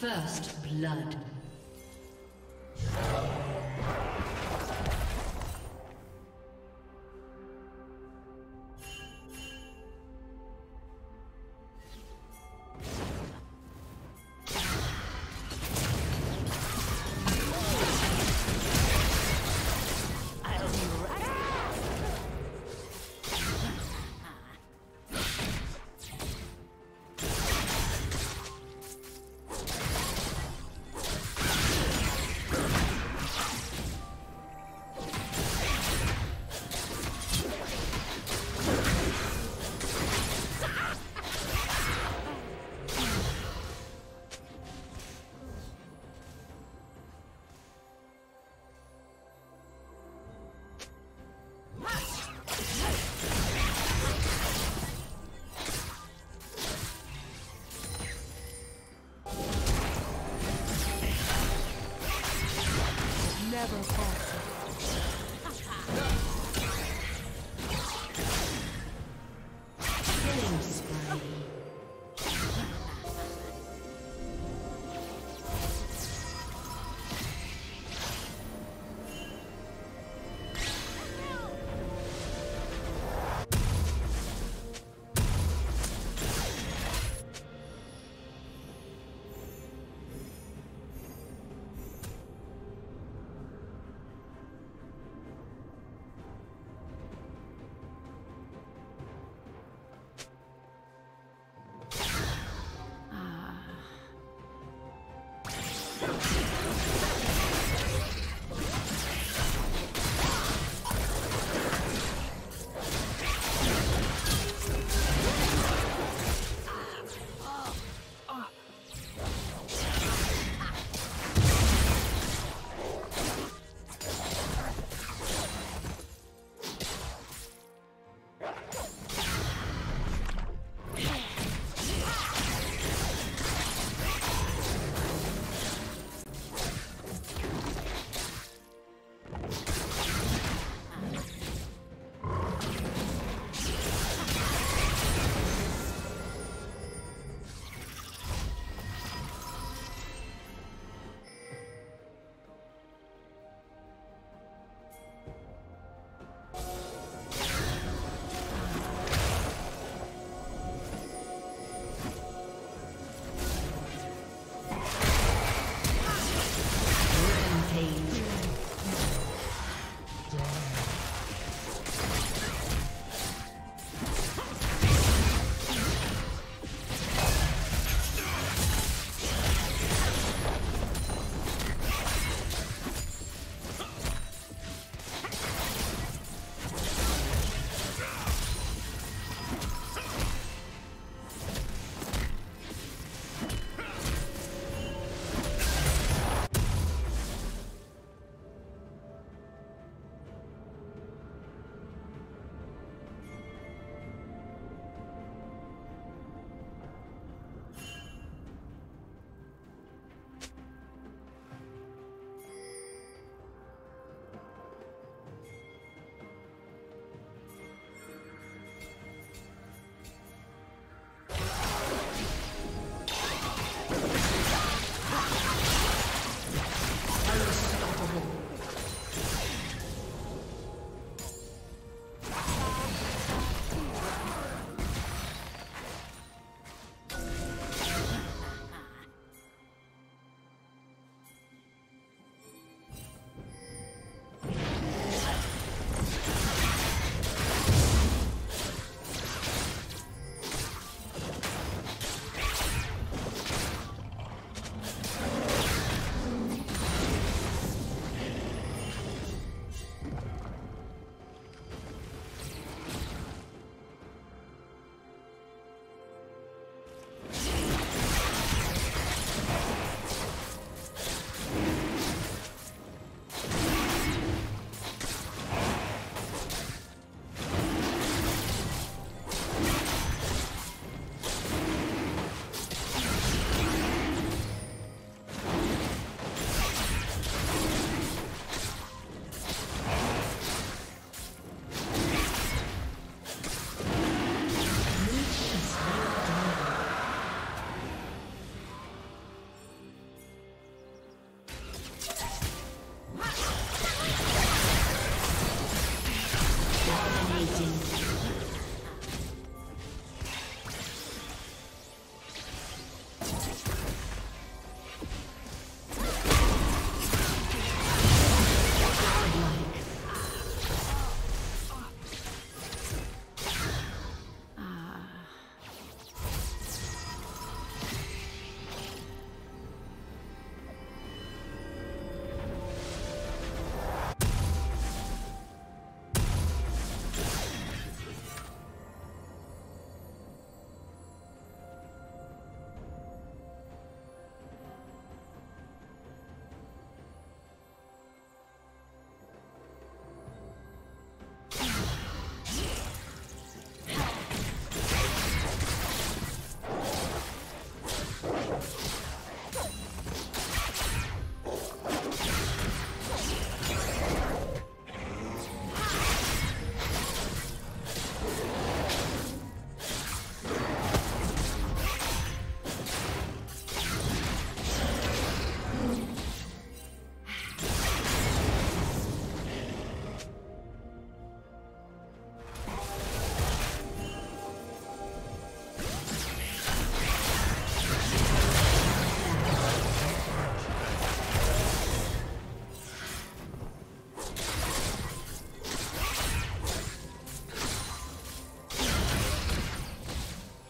First blood.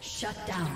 Shut down.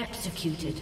Executed.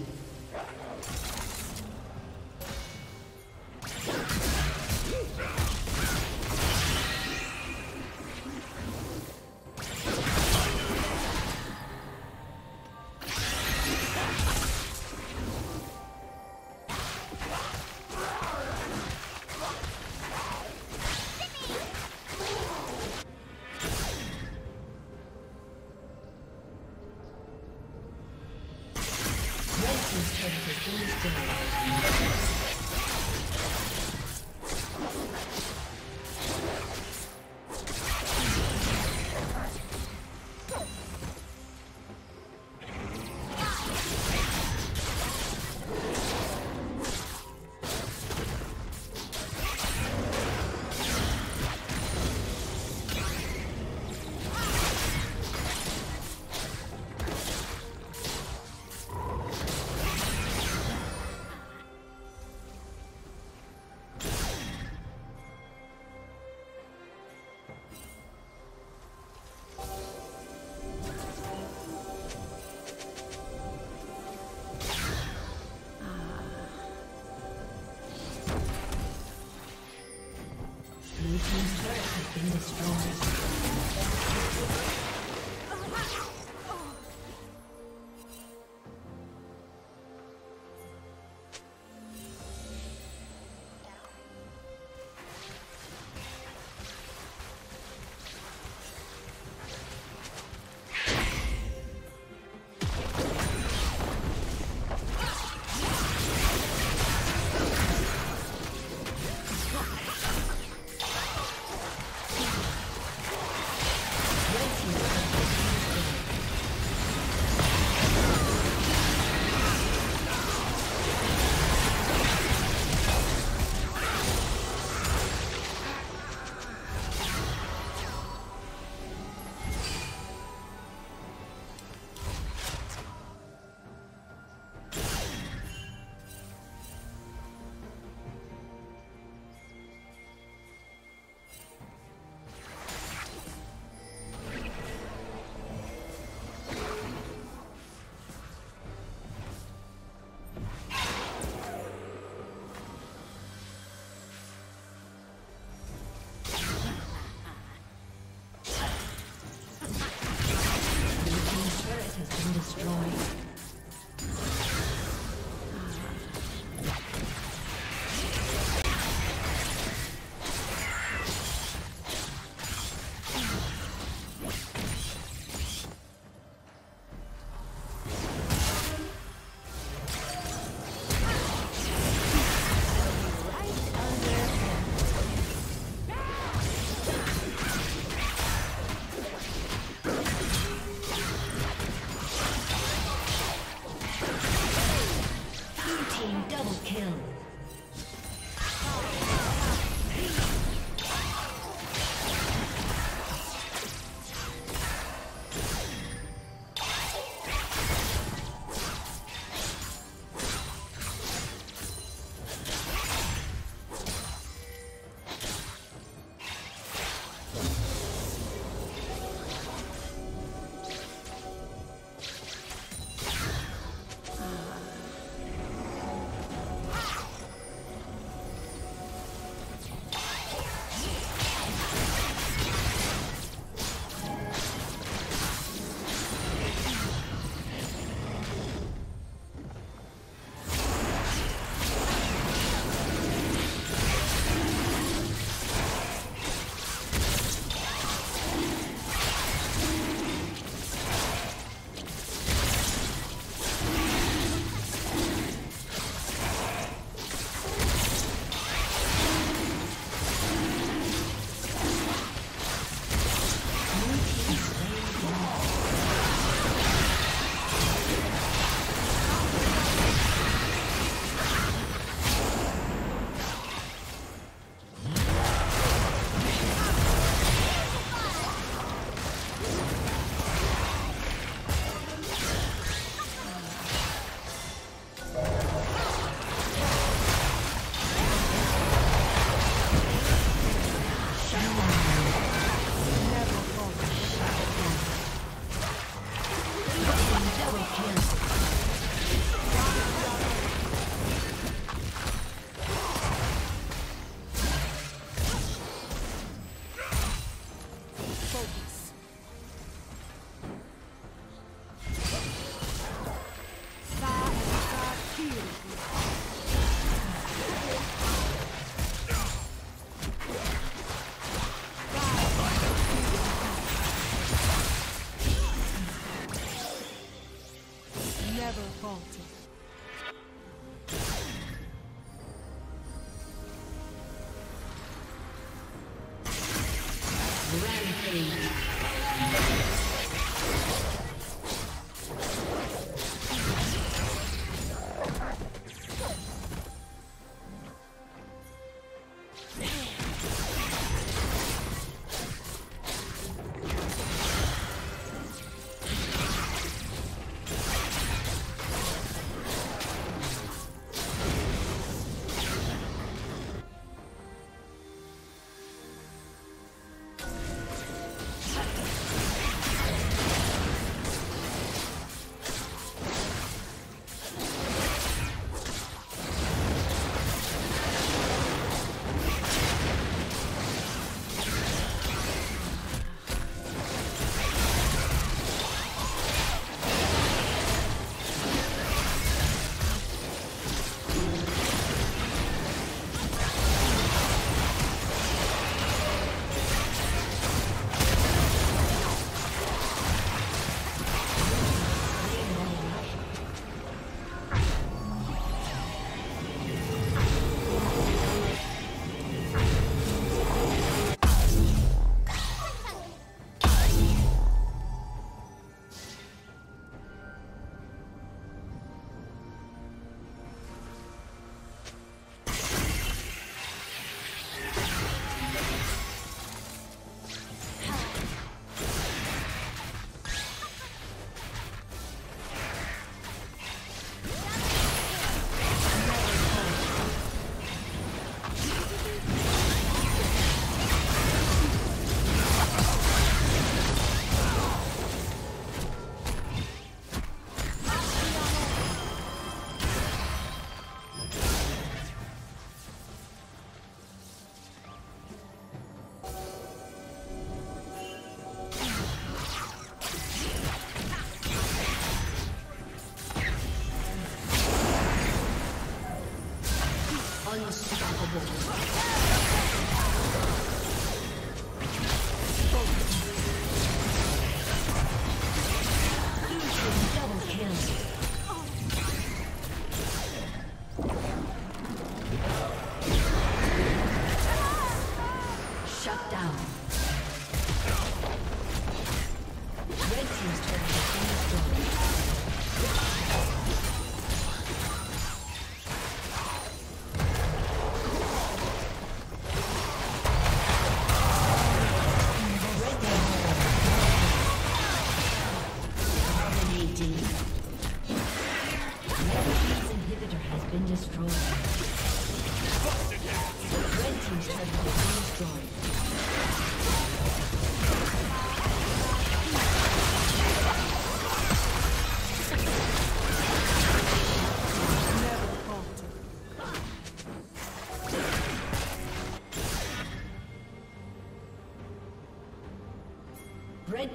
Red